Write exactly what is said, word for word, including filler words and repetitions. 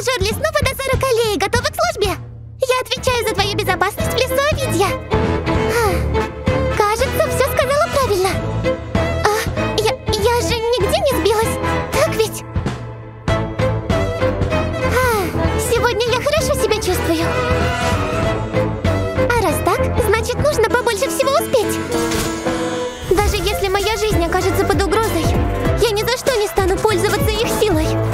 Стражер лесного дозора Калеи, готова к службе? Я отвечаю за твою безопасность в лесу Овидия. А, кажется, все сказала правильно. А, я, я же нигде не сбилась, так ведь? А, сегодня я хорошо себя чувствую. А раз так, значит, нужно побольше всего успеть. Даже если моя жизнь окажется под угрозой, я ни за что не стану пользоваться их силой.